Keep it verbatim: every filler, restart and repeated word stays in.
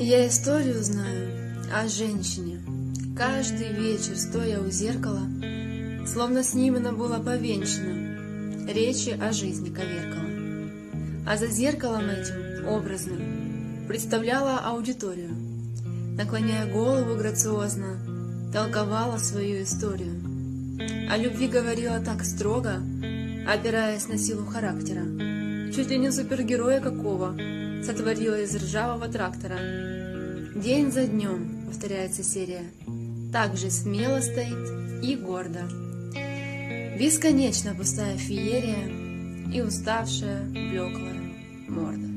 Я историю знаю о женщине. Каждый вечер, стоя у зеркала, словно с ним она была повенчана, речи о жизни коверкала. А за зеркалом этим, образно, представляла аудиторию, наклоняя голову грациозно, толковала свою историю. О любви говорила так строго, опираясь на силу характера. Чуть ли не супергероя какого сотворила из ржавого трактора. День за днем повторяется серия. Так же смело стоит и гордо. Бесконечно пустая феерия и уставшая блеклая морда.